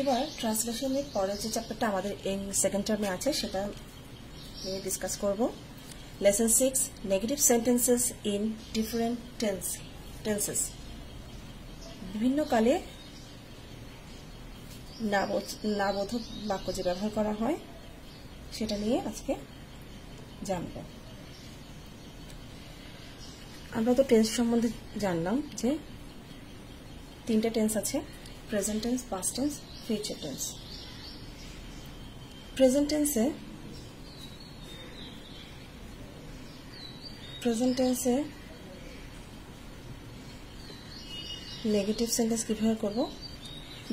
এবার ট্রান্সলেশনের পরে যে চ্যাপ্টারটা আমাদের এই সেকেন্ড টার্মে আছে সেটা নিয়ে ডিসকাস করব। Lesson 6 negative sentences in different tenses. বিভিন্ন কালে নাবোধক বাক্য যে ব্যবহার করা হয় সেটা নিয়ে আজকে জানব। আমরা তো টেন্স সম্বন্ধে জানলাম যে তিনটা টেন্স আছে, present tense, past tense, future tense. Present টেন্সে নেগেটিভ সেন্টেন্স কিভাবে করব?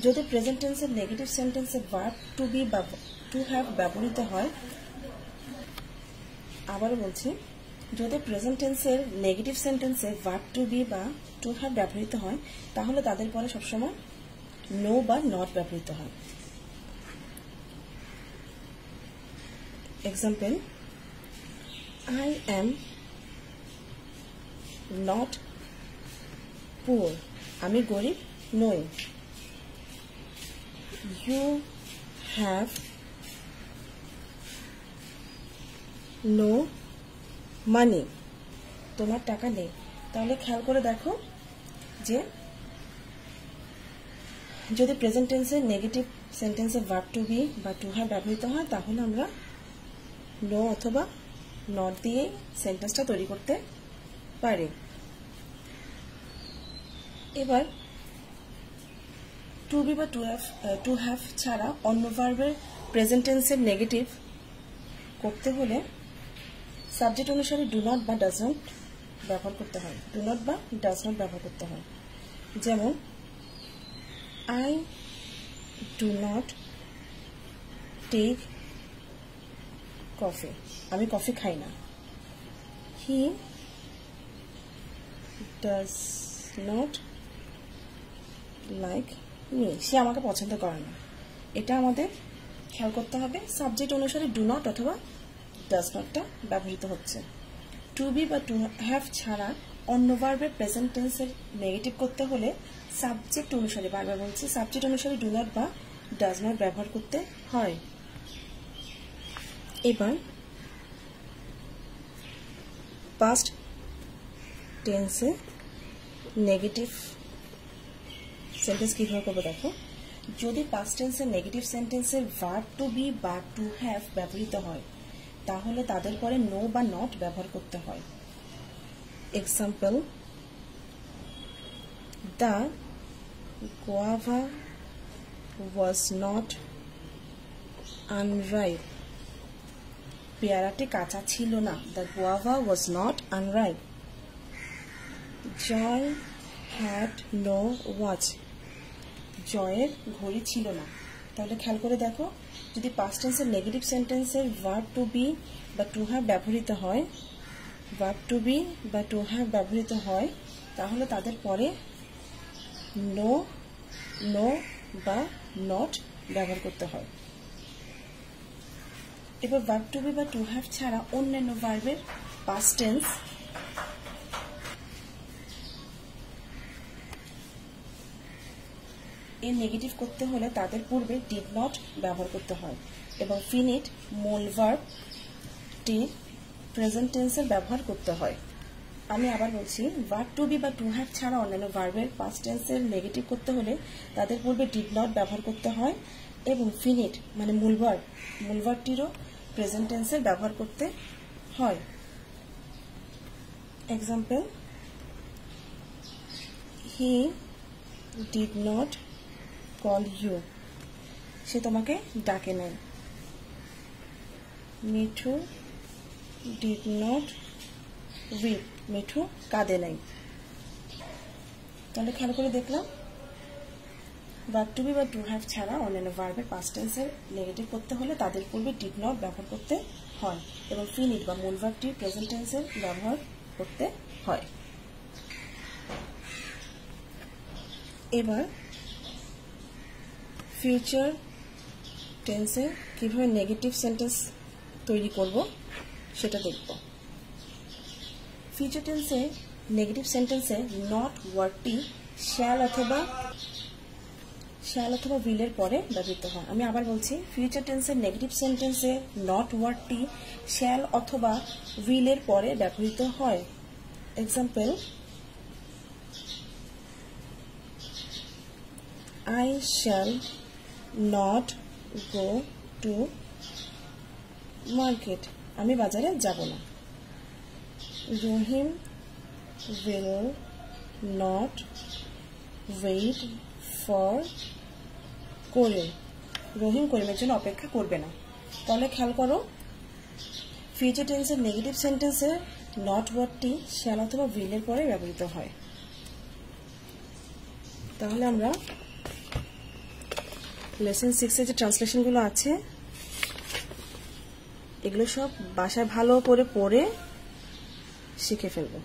যদি প্রেজেন্ট টেন্সে নেগেটিভ সেন্টেন্সে ভার্ব টু বি বা টু হ্যাভ ব্যবহৃত হয়, আবার বলছি, যদি প্রেজেন্ট টেন্সের নেগেটিভ সেন্টেন্সে ভার্ব টু বি বা টু হ্যাভ ব্যবহৃত হয় তাহলে তাদের পরে সবসময় নো বা নট ব্যবহৃত হয়। Example, I am not poor, আমি গরিব নই। ইউ হ্যাভ নো মানি, তোমার টাকা নেই। তাহলে খেয়াল করে দেখো যে যদি প্রেজেন্ট টেন্সে নেগেটিভ সেন্টেন্সে ভার্ব টু বি বা টু হ্যাভ ব্যবহৃত হয় তাহলে আমরা নো অথবা নট দিয়ে সেন্টেন্সটা তৈরি করতে পারি। এবার টু বি বা টু হ্যাভ ছাড়া অন্য ভার্বের প্রেজেন্ট টেন্সের নেগেটিভ করতে হলে সাবজেক্ট অনুসারে ডু নট বা ডাজ নট ব্যবহার করতে হয়। যেমন I do not take coffee, আমি কফি খাই না। He does not like me, সে আমাকে পছন্দ করে না। এটা আমাদের খেয়াল করতে হবে সাবজেক্ট অনুসারে ডু নট অথবা ডাজ নটটা ব্যবহৃত হচ্ছে। টু বি বা টু হ্যাভ ছাড়া অন্য ভার্বের প্রেজেন্ট টেন্সের নেগেটিভ করতে হলে সাবজেক্ট অনুসারে, বারবার বলছি, সাবজেক্ট অনুসারে ডু নট বা ডাজ নট ব্যবহার করতে হয়। এবার পাস্ট টেন্সে নেগেটিভ সেন্টেন্স কীভাবে করবো দেখো। যদি পাস্ট টেন্সের নেগেটিভ সেন্টেন্সের ভার্ব টু বি বা টু হ্যাভ ব্যবহৃত হয় তাহলে তাদের পরে নো বা নট ব্যবহার করতে হয়। Example, the guava was not unripe, পেয়ারাটি কাঁচা ছিল না। The guava was not unripe. Joy had no watch, জয়ের ঘড়ি ছিল না। তাহলে খেয়াল করে দেখো, যদি past tense নেগেটিভ সেন্টেন্সের verb to be বা to have ব্যবহৃত হয়, ভার্ব টু বি বা টু হ্যাভ ব্যবহৃত হয় তাহলে তাদের পরে নো বা নট ব্যবহার করতে হয়। এবার ভার্ব টু বি বা টু হ্যাভ ছাড়া অন্যান্য ভার্বের পাস্ট টেন্স এর নেগেটিভ করতে হলে তাদের পূর্বে ডিড নট ব্যবহার করতে হয় এবং ফিনিট মূল ভার্ব টি প্রেজেন্ট টেন্সের ব্যবহার করতে হয়। আমি আবার বলছি, ভার্ব টু বি বা টু হ্যাভ ছাড়া অন্যান্য ভার্বের পাস্ট টেন্সের নেগেটিভ করতে হলে তাদের পূর্বে ডিড নট ব্যবহার করতে হয় এবং ফিনিট মানে মূল ভার্বটিরও প্রেজেন্ট টেন্সের ব্যবহার করতে হয়। Example, he did not call you, সে তোমাকে ডাকে নাই। Mithu did not weep, Mithu কাঁদে নাই। তাহলে খেয়াল করে দেখলাম ভার্ব টু বি বা টু হ্যাভ ছাড়া অন্যান্য ভার্বের পাস্ট টেন্সের নেগেটিভ করতে হলে তাদের পূর্বে ডিড নট ব্যবহার করতে হয় এবং ফিনিট বা মূল ভার্বটি প্রেজেন্ট টেন্সের ব্যবহার করতে হয়। এবার ফিউচার টেন্সে কিভাবে নেগেটিভ সেন্টেন্স তৈরি করব সেটা দেখব। ফিউচার টেন্সে নেগেটিভ সেন্টেন্সে নট ওয়ার্ডটি শ্যাল অথবা shall अथवा will एर पर ব্যবহৃত হয়। আমি আবার বলছি ফিউচার টেন্সের নেগেটিভ সেন্টেন্সে not ওয়ার্ডটি shall অথবা will एर पर ব্যবহৃত হয়। Example, I shall not go to market. আমি বাজারে যাব না। Rohim will not wait for Korim. Rohim করিমের জন্য অপেক্ষা করবে না। তাহলে খেয়াল করো ফিউচার টেন্সের নেগেটিভ সেন্টেন্সে not ওয়ার্ডটি shall অথবা will এর পরে ব্যবহৃত হয়। তাহলে আমরা लेसन 6 এর যে ট্রান্সলেশন গুলো আছে এগুলো সব বাসায় ভালো করে পড়ে শিখে ফেলবো।